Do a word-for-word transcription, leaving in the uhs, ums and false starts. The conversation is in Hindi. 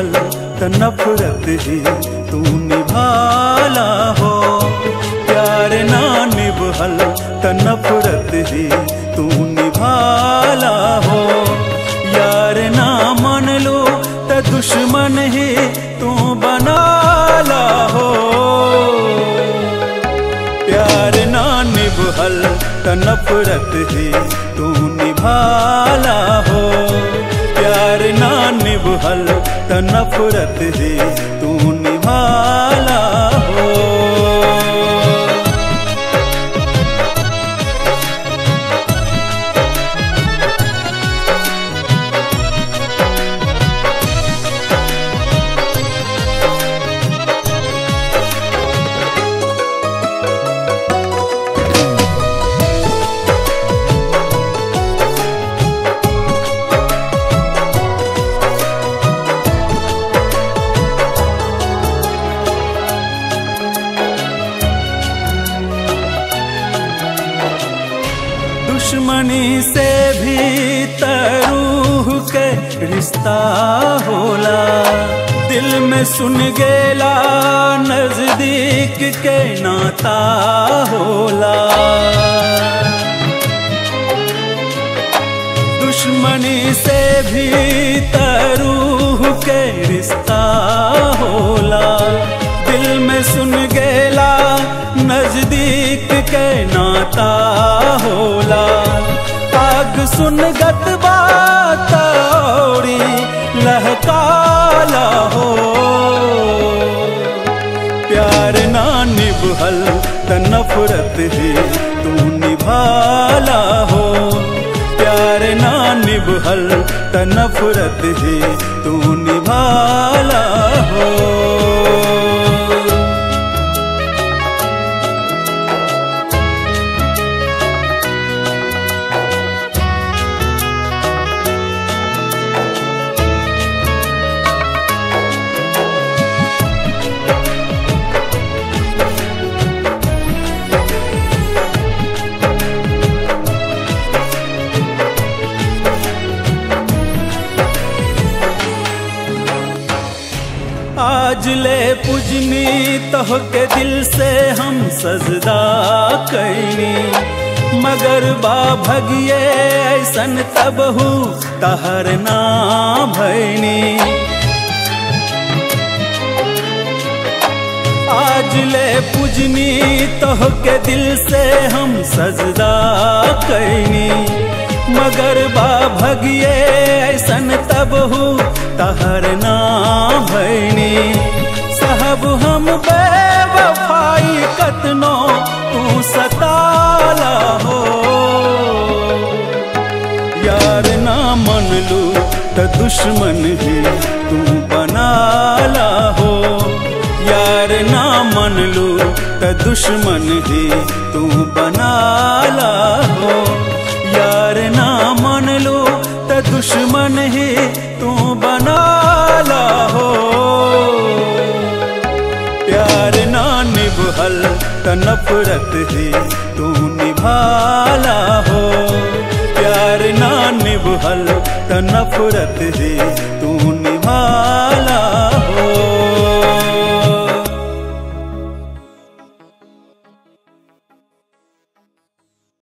निभल त नफरत ही तू निभाला हो। प्यार ना निभल त नफरत ही तू निभाला हो। यार ना मान लो त दुश्मन ही तू बनाला हो। प्यार ना निभल त नफरत ही तू निभाला हो। प्यार ना निभल त नफरत ही तू निभाला हो। दुश्मनी से भी तरूह के रिश्ता होला। दिल में सुन गेला नजदीक के नाता होला। दुश्मनी से भी तरूह के रिश्ता होला। दिल में सुन गेला नजदीक के नाता होला। आग सुनगत बात औरी लहकाला हो। प्यार ना निभल त नफरत ही तू निभाला हो। प्यार ना निभल त नफरत ही तू निभाला हो। आज ले पूजनी तह के दिल से हम सजदा करनी। मगर बा भगिए ऐसन तब हु तहर ना भैनी। आज ले पूजनी तह के दिल से हम सजदा करनी। मगर बा भगिए ऐसन तब हु तहर ना भैनी। साहब हम बेवफाई कतनो तू सताला हो। यार ना मन लू त दुश्मन ही तू बनाला हो। यार ना मन लू त दुश्मन ही तू बनाला हो। यार ना मान लो त दुश्मन ही तू बनाला हो। प्यार ना निभल त नफरत ही तू निभाला हो। प्यार ना निभल त नफरत ही